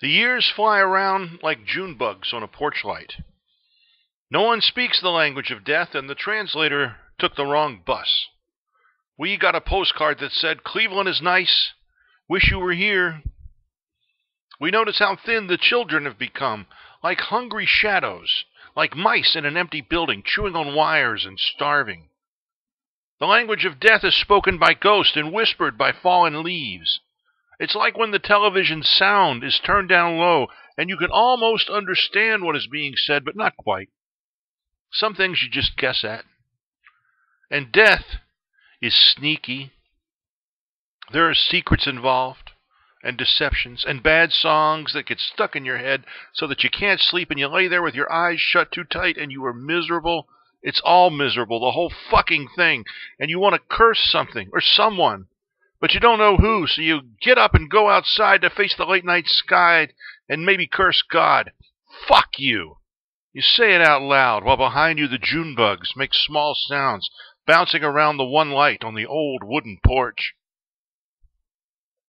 The years fly around like June bugs on a porch light. No one speaks the language of death, and the translator took the wrong bus. We got a postcard that said, "Cleveland is nice. Wish you were here." We notice how thin the children have become, like hungry shadows, like mice in an empty building, chewing on wires and starving. The language of death is spoken by ghosts and whispered by fallen leaves. It's like when the television sound is turned down low, and you can almost understand what is being said, but not quite. Some things you just guess at. And death is sneaky. There are secrets involved, and deceptions, and bad songs that get stuck in your head so that you can't sleep, and you lay there with your eyes shut too tight, and you are miserable. It's all miserable, the whole fucking thing, and you want to curse something or someone. But you don't know who, so you get up and go outside to face the late-night sky and maybe curse God. Fuck you! You say it out loud, while behind you the June bugs make small sounds, bouncing around the one light on the old wooden porch.